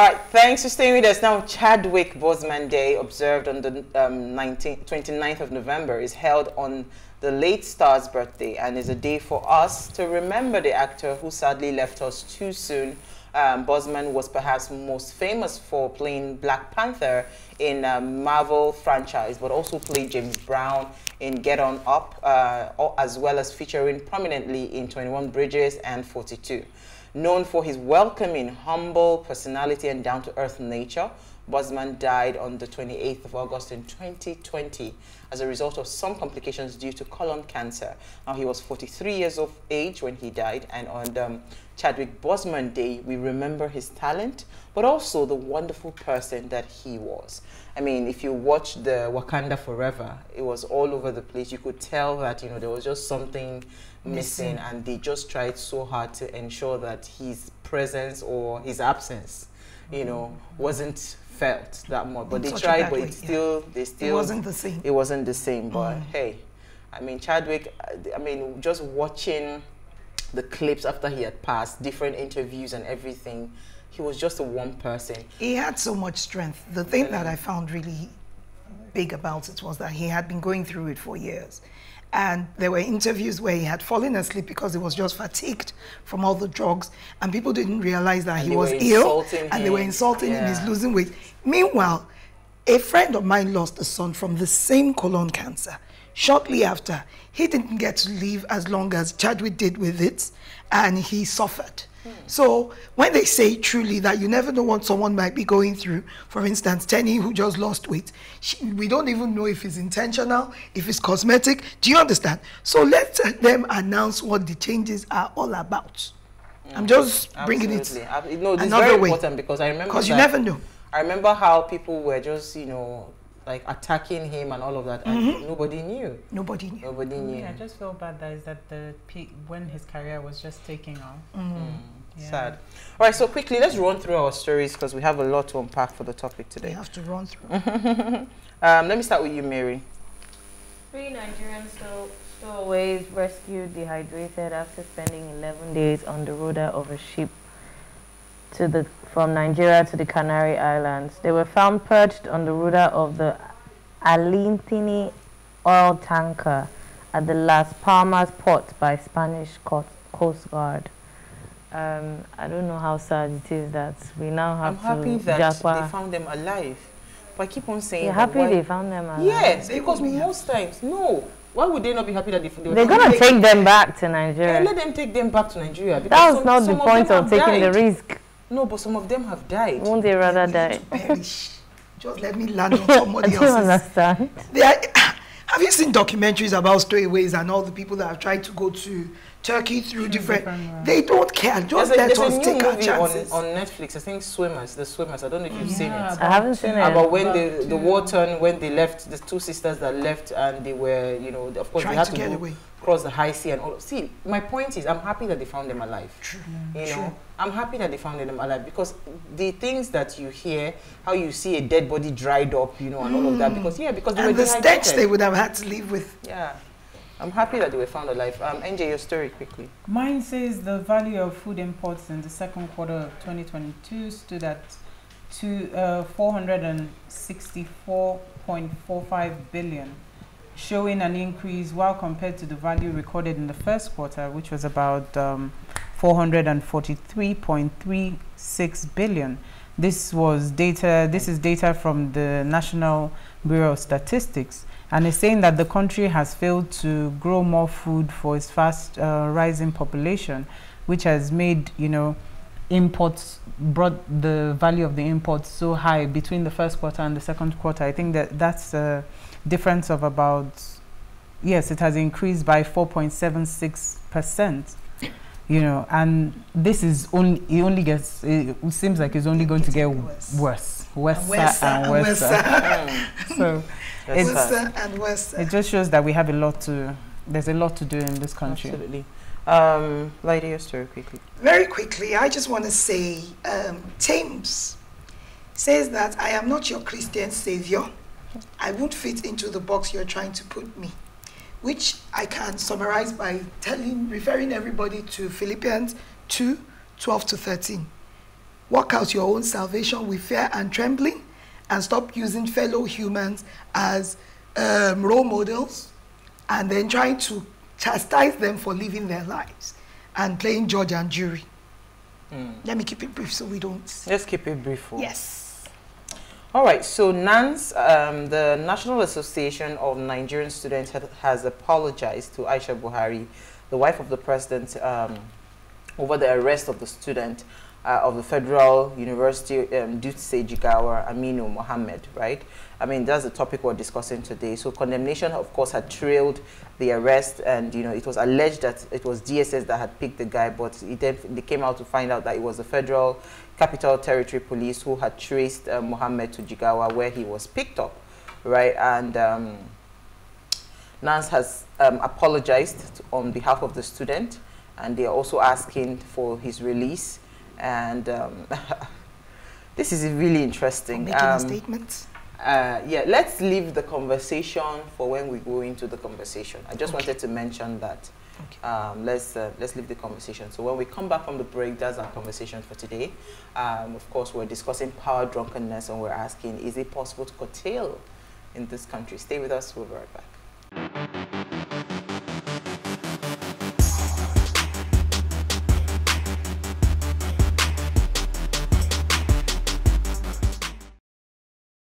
All right, thanks for staying with us. Now, Chadwick Boseman Day, observed on the 29th of November, is held on the late star's birthday and is a day for us to remember the actor who sadly left us too soon. Boseman was perhaps most famous for playing Black Panther in Marvel franchise, but also played James Brown in Get On Up, as well as featuring prominently in 21 Bridges and 42. Known for his welcoming, humble personality and down-to-earth nature, Boseman died on the 28th of August in 2020 as a result of some complications due to colon cancer. Now, he was 43 years of age when he died, and on Chadwick Boseman Day, we remember his talent, but also the wonderful person that he was. I mean, if you watch the Wakanda Forever, it was all over the place. You could tell that, you know, there was just something missing, and they just tried so hard to ensure that his presence or his absence, you know, wasn't felt that much. But they tried, but it still wasn't the same. It wasn't the same. But hey, I mean, Chadwick, I mean, just watching the clips after he had passed, different interviews and everything, he was just a warm person. He had so much strength. The thing that I found really big about it was that he had been going through it for years. And there were interviews where he had fallen asleep because he was just fatigued from all the drugs, and people didn't realize that he was ill, and they were insulting him, he's losing weight. Meanwhile, a friend of mine lost a son from the same colon cancer. Shortly after, he didn't get to live as long as Chadwick did with it, and he suffered. So when they say truly that you never know what someone might be going through, for instance, Tenny, who just lost weight, we don't even know if it's intentional, if it's cosmetic. Do you understand? So let them announce what the changes are all about. I'm just bringing it no, this another very way. Important, because I remember you never know. I remember how people were just, you know, like attacking him and all of that, and nobody knew. Nobody knew. Nobody knew. Yeah, I just feel bad that is that the peak when his career was just taking off. Yeah. Sad. All right, so quickly, let's run through our stories because we have a lot to unpack for the topic today. We have to run through. Let me start with you, Mary. 3 Nigerian stowaways rescued dehydrated after spending 11 days on the rudder of a ship from Nigeria to the Canary Islands. They were found perched on the rudder of the Alintini oil tanker at the Las Palmas port by Spanish Coast Guard. I don't know how sad it is that we now have I'm happy that they found them alive. But I keep on saying... You're happy they found them alive? Yes, because most times, why would they not be happy that they're going to take them back to Nigeria? And let them take them back to Nigeria. That was not the point of taking the risk. No, but some of them have died. Won't they rather die? Just let me land on somebody else. I don't understand. Have you seen documentaries about stowaways and all the people that have tried to go to Turkey through different... They don't care. Just let us take our chances. On Netflix, I think The Swimmers, I don't know if you've seen it. I haven't seen it. About when the war turned, when they left, the two sisters that left, and they were, you know, of course, they had to cross the high sea and all. See, my point is, I'm happy that they found them alive. True. You know, I'm happy that they found them alive, because the things that you hear, how you see a dead body dried up, you know, and all of that, because they were dehydrated. And the stench they would have had to live with. Yeah. I'm happy that they were found alive. NJ, your story quickly. Mine says the value of food imports in the second quarter of 2022 stood at 464.45 billion, showing an increase while compared to the value recorded in the first quarter, which was about 443.36 billion. This is data from the National Bureau of Statistics, and it's saying that the country has failed to grow more food for its fast rising population, which has made, you know, brought the value of the imports so high between the first quarter and the second quarter. I think that that's a difference of about, yes, it has increased by 4.76%. You know, and this is only, it seems like it's only going to get worse and worse. So it just shows that we have a lot to, there's a lot to do in this country. Absolutely. Lady, your story quickly. Very quickly, I just want to say, Tems says that I am not your Christian savior. I won't fit into the box you're trying to put me. Which I can summarize by referring everybody to Philippians 2:12 to 13. Work out your own salvation with fear and trembling, and stop using fellow humans as role models, and then trying to chastise them for living their lives and playing judge and jury. Mm. Let me keep it brief so we don't... Let's keep it brief. Yes. All right, so NANS, the National Association of Nigerian Students, has apologized to Aisha Buhari, the wife of the president, over the arrest of the student of the Federal University Dutse Jigawa, Aminu Mohammed, right? I mean, that's the topic we're discussing today. So condemnation, of course, had trailed the arrest, and you know, it was alleged that it was DSS that had picked the guy, but they came out to find out that it was the Federal Capital Territory Police who had traced Mohammed to Jigawa, where he was picked up, right? And NANS has apologized on behalf of the student, and they are also asking for his release. And this is really interesting. Making a statement. Yeah, let's leave the conversation for when we go into the conversation. I just wanted to mention that. Okay. Let's leave the conversation. So when we come back from the break, that's our conversation for today. Of course, we're discussing power drunkenness, and we're asking, is it possible to curtail in this country? Stay with us. We'll be right back.